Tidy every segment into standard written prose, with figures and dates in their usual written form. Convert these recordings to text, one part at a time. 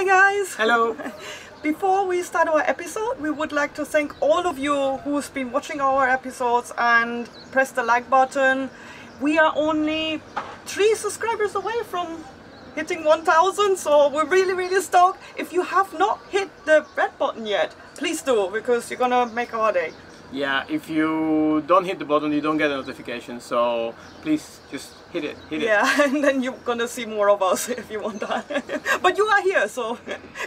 Hi guys! Hello! Before we start our episode, we would like to thank all of you who's been watching our episodes and press the like button. We are only 3 subscribers away from hitting 1000, so we're really stoked. If you have not hit the red button yet, please do, because you're gonna make our day. Yeah, if you don't hit the button, you don't get a notification, so please just hit it. Yeah, and then you're gonna see more of us if you want that. But you are here, so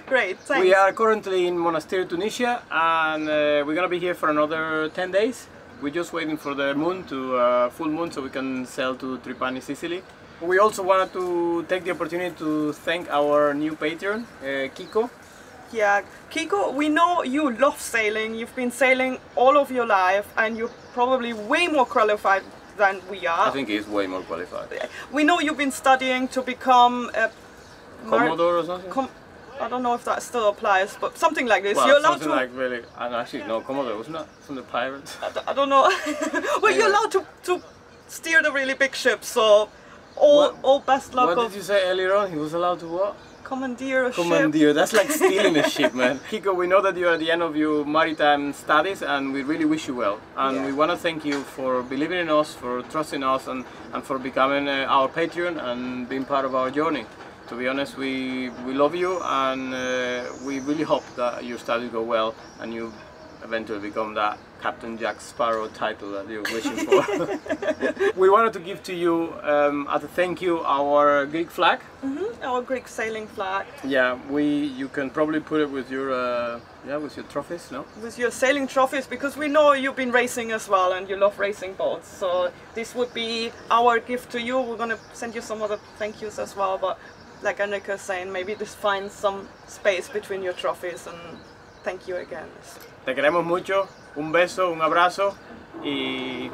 great, thanks. We are currently in Monastir, Tunisia, and we're gonna be here for another 10 days. We're just waiting for the moon to full moon so we can sail to Tripani, Sicily. We also wanted to take the opportunity to thank our new patron, Kiko. Yeah, Kiko, we know you love sailing, you've been sailing all of your life and you're probably way more qualified than we are. I think he's way more qualified. We know you've been studying to become a... Commodore or something? I don't know if that still applies, but something like this. Well, you're allowed to... like really... And actually, no, Commodore, wasn't that from the pirates? I don't know. Well, anyway. You're allowed to steer the really big ship, so all best luck. What did you say earlier on? He was allowed to what? Commandeer a ship. Commandeer, that's like stealing a ship, man. Kiko, we know that you're at the end of your maritime studies and we really wish you well. And yeah, we want to thank you for believing in us, for trusting us, and for becoming our patron and being part of our journey. To be honest, we love you and we really hope that your studies go well and you eventually become that Captain Jack Sparrow title that you're wishing for. We wanted to give to you, as a thank you, our Greek flag. Mm-hmm, our Greek sailing flag. Yeah, you can probably put it with your with your trophies, no? With your sailing trophies, because we know you've been racing as well and you love racing boats. So this would be our gift to you. We're going to send you some other thank yous as well, but like Annika is saying, maybe just find some space between your trophies and thank you again. Te queremos mucho, un beso, un abrazo, y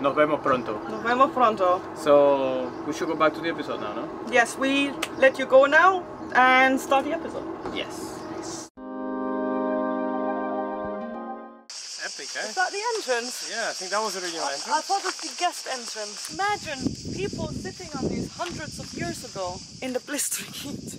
nos vemos pronto. Nos vemos pronto. So we should go back to the episode now, no? Yes, we let you go now and start the episode. Yes. Epic, eh? Is that the entrance? Yeah, I think that was the original entrance. I thought it was the guest entrance. Imagine people sitting on these hundreds of years ago in the blistering heat.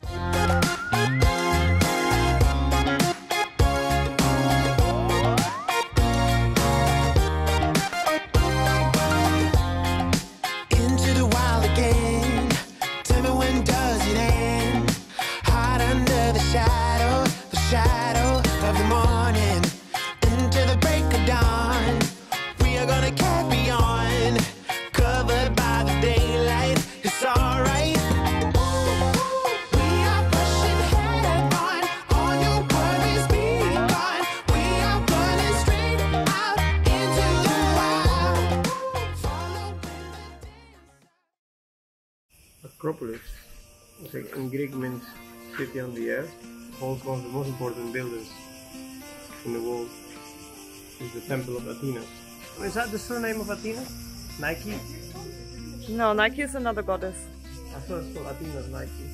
Acropolis, which in Greek means city on the air, holds one of the most important buildings in the world. It's the temple of Athena. Is that the surname of Athena? Nike? No, Nike is another goddess. I thought it's called Athena's Nike.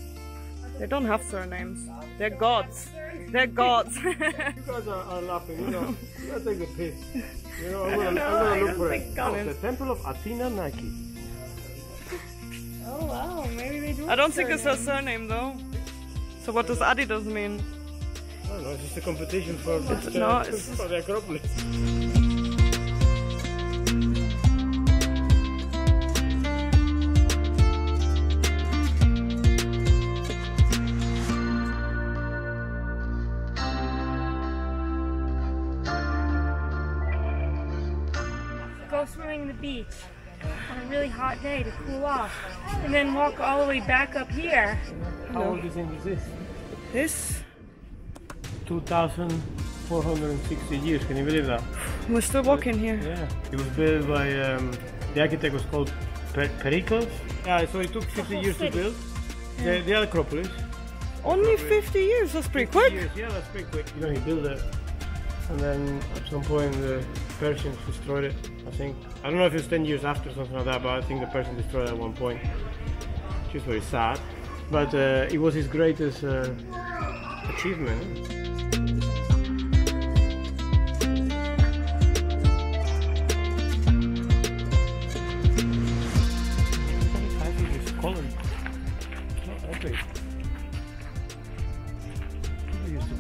They don't have surnames. They're gods. They're gods. You guys are laughing, you know. I take a piss. You know, I'm gonna look for it. Oh, the temple of Athena Nike. Oh wow, maybe they do. I don't think it's her surname though. So what does Adidas mean? I don't know, it's just a competition for the Acropolis. Go swimming in the beach on a really hot day to cool off, and then walk all the way back up here. How old do you think this is? This? 2,460 years, can you believe that? We're still walking here. Yeah. It was built by, the architect was called Pericles. Yeah, so it took 50 years to build. Yeah. The Acropolis. Only 50 years? That's pretty quick. Years. Yeah, that's pretty quick. You know, he built it. And then at some point the Persians destroyed it, I think. I don't know if it was 10 years after or something like that, but I think the Persians destroyed it at one point, which is very sad. But it was his greatest achievement. I think it's column. It's not epic.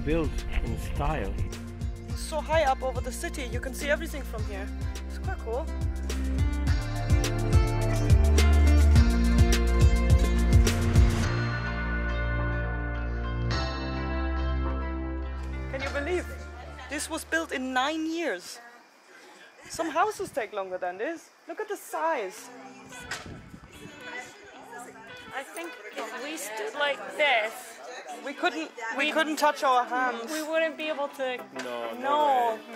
built in style. It's so high up over the city, you can see everything from here. It's quite cool. Can you believe? This was built in 9 years. Some houses take longer than this. Look at the size. I think if we stood like this, we couldn't touch our hands. We wouldn't be able to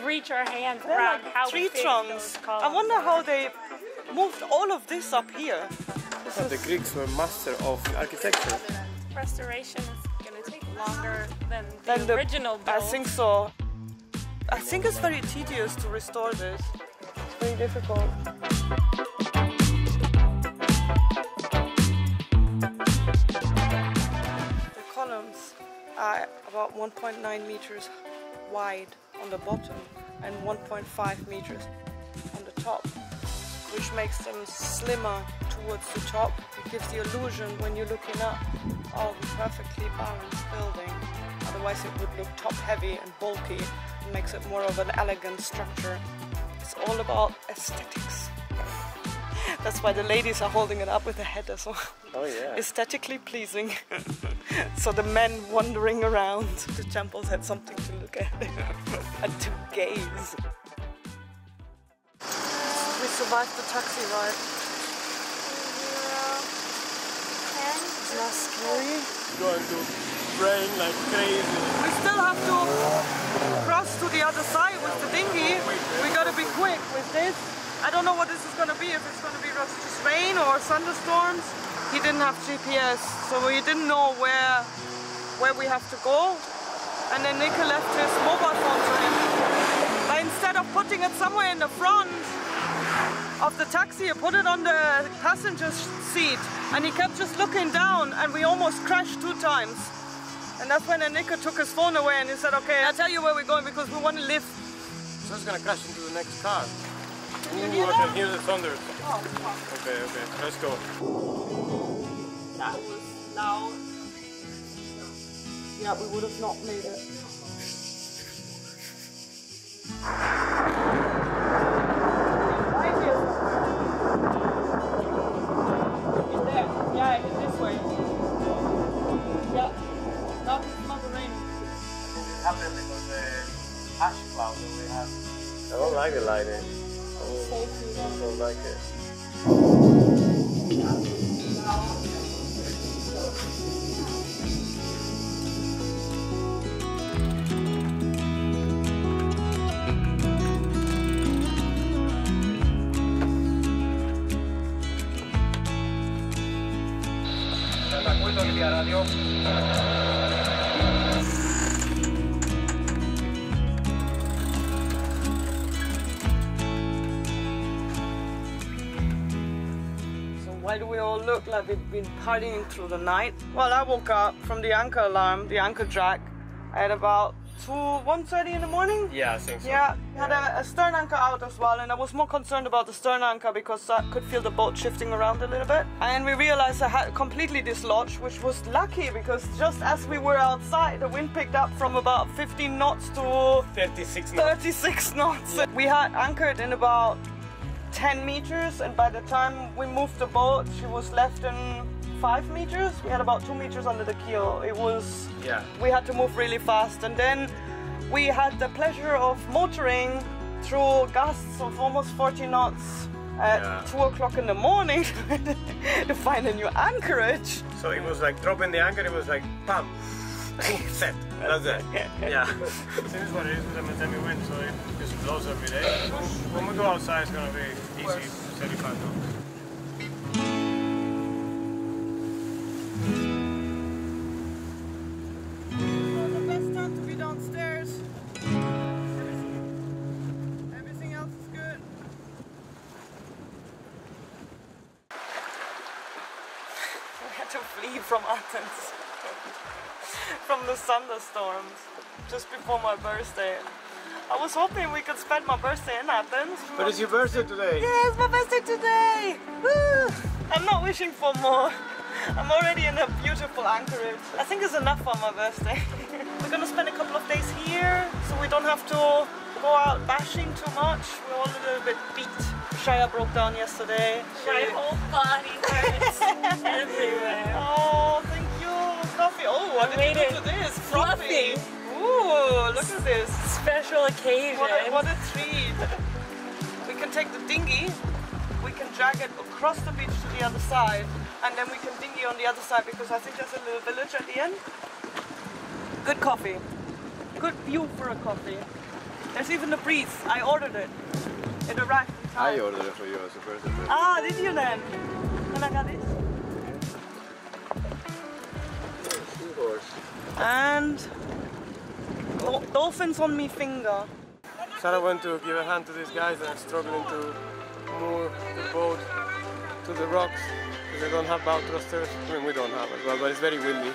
reach our hands around like how tree trunks. I wonder how they moved all of this up here. The Greeks were master of architecture. Restoration is going to take longer than the original build. I think so. I think it's very tedious to restore this. It's very difficult. The columns are about 1.9 meters wide on the bottom and 1.5 meters on the top, which makes them slimmer towards the top. It gives the illusion when you're looking up of a perfectly balanced building. Otherwise it would look top-heavy and bulky. Makes it more of an elegant structure. It's all about aesthetics. That's why the ladies are holding it up with the head as well. Oh yeah. Aesthetically pleasing. So the men wandering around. The temples had something to look at and to gaze. We survived the taxi ride. It's not scary. It's going to rain like crazy. We still have to cross to the other side with the dinghy. We gotta be quick with this. I don't know what this is gonna be, if it's gonna be just rain or thunderstorms. He didn't have GPS, so he didn't know where we have to go. And then Nico left his mobile phone to him. But instead of putting it somewhere in the front of the taxi, he put it on the passenger's seat. And he kept just looking down, and we almost crashed 2 times. And that's when Nico took his phone away and he said, okay, I'll tell you where we're going because we want to live. So it's going to crash into the next car. Ooh, I can hear the thunder. Oh, fuck. Okay, okay, let's go. That was loud. Yeah, we would have not made it. It's there. Yeah, it's this way. Yeah. Not the rain. It happened because the ash cloud that we have. I don't like the lighting. I don't like it. Why do we all look like we've been partying through the night? Well, I woke up from the anchor alarm, the anchor jack, at about 1:30 in the morning? Yeah, I think so. Yeah, had a stern anchor out as well, and I was more concerned about the stern anchor because I could feel the boat shifting around a little bit. And we realized I had completely dislodged, which was lucky because just as we were outside, the wind picked up from about 15 knots to 36 knots. Yeah. We had anchored in about 10 meters, and by the time we moved the boat, she was left in 5 meters. We had about 2 meters under the keel. It was, yeah, we had to move really fast, and then we had the pleasure of motoring through gusts of almost 40 knots at 2 o'clock in the morning to find a new anchorage. So it was like dropping the anchor, it was like pam, set, that's it. Yeah. This is what it is with the Meltemi wind, so it just blows every day. When we go outside, it's gonna be easy, 35 knots. From Athens, from the thunderstorms, just before my birthday. I was hoping we could spend my birthday in Athens. But it's your birthday today. Yes, my birthday today. Woo! I'm not wishing for more. I'm already in a beautiful anchorage. I think it's enough for my birthday. We're gonna spend a couple of here, so we don't have to go out bashing too much. We're all a little bit beat. Shia broke down yesterday. My whole body hurts everywhere. Oh, thank you, Fluffy. Oh, what did you do to this? Fluffy. Ooh, look at this. Special occasion. What a treat. We can take the dinghy. We can drag it across the beach to the other side, and then we can dinghy on the other side because I think there's a little village at the end. Good coffee. Good view for a coffee. There's even a breeze. I ordered it. It arrived in time. I ordered it for you as a person. Ah, did you then? Can I get this? And dolphins on me finger. Sarah went to give a hand to these guys that are struggling to moor the boat to the rocks because they don't have bow thrusters. I mean, we don't have it, but it's very windy.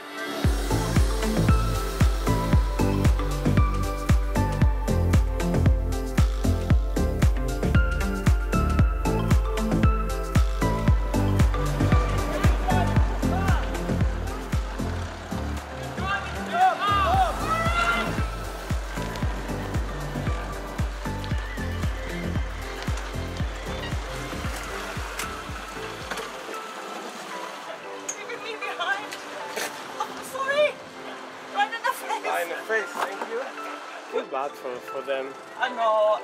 For them. I know.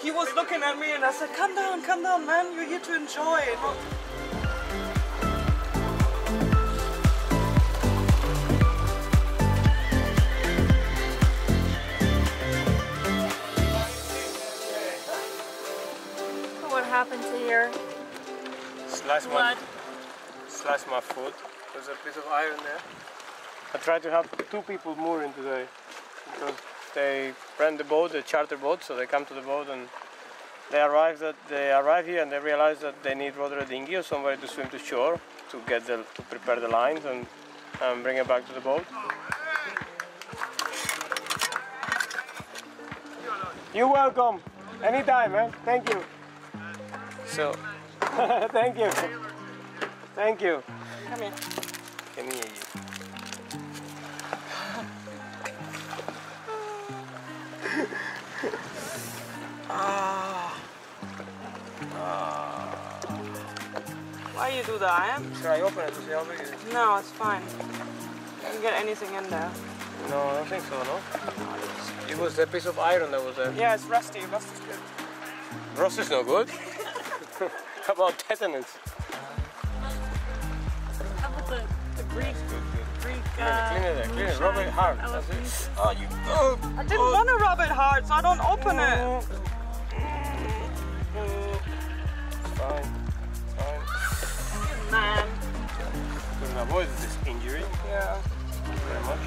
He was looking at me and I said, come down, man. You're here to enjoy it. What happened to here? Slashed my foot. There's a piece of iron there. I tried to help two people mooring today because they rent the boat, the charter boat, so they come to the boat and they arrive here and they realize that they need rather a dinghy or somewhere to swim to shore to get the, to prepare the lines and bring it back to the boat. You're welcome. Anytime, man. Thank you. So, thank you. Thank you. Come here. Come here. Why do you do that, Should I open it to see how big it is? No, it's fine. You can get anything in there. No, I don't think so, no? It was a piece of iron that was there. Yeah, it's rusty. Rust is good. Rust is no good? How about tetanus? How about the Greek? Clean it there, clean it. Rub it hard. That's it. Oh, you. I didn't want to rub it hard, so I don't open it. It's fine. It's fine. Good man. You can avoid this injury. Yeah. Thank you very much.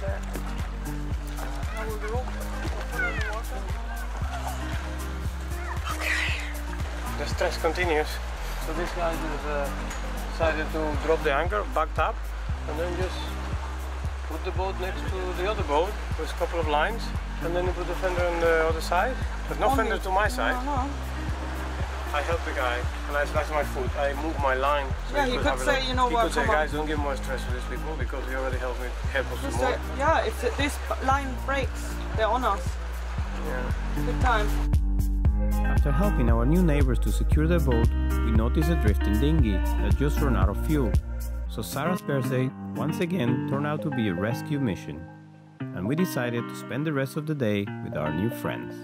That's it. Okay. The stress continues. So this guy is. Decided to drop the anchor, backed up, and then just put the boat next to the other boat with a couple of lines, and then you put the fender on the other side, but no fender to my side. No, no. I helped the guy, and I slashed my foot. I moved my line. So yeah, he could say, you know what? He could say, guys, don't give more stress to these people because he already helped me. Help us more. Yeah, if this line breaks, they're on us. Yeah. Good time. After helping our new neighbors to secure their boat, we noticed a drifting dinghy that just ran out of fuel. So Sarah's birthday once again turned out to be a rescue mission, and we decided to spend the rest of the day with our new friends.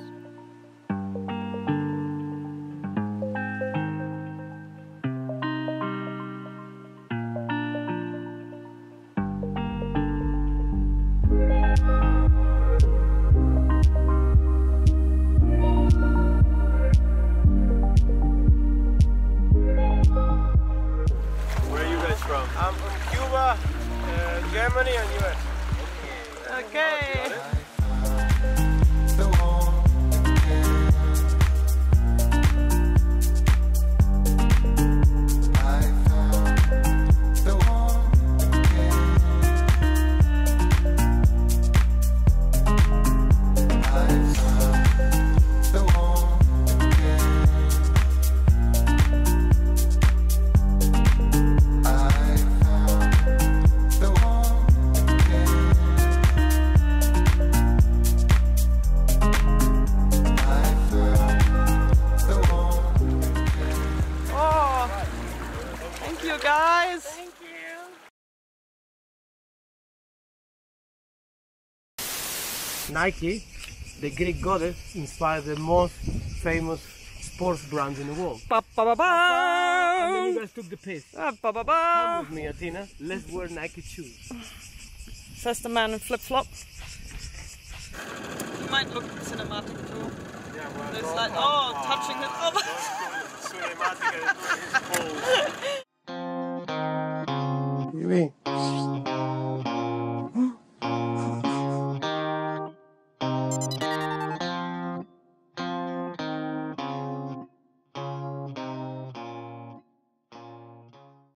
Nike, the Greek goddess, inspired the most famous sports brands in the world. And then you guys took the piss. Come with me, Athena. Let's wear Nike shoes. Says the man in flip-flops. You might look at the cinematic too. Yeah, well, there's like, oh, touching it. Oh, cinematic. It's cold. What do you mean?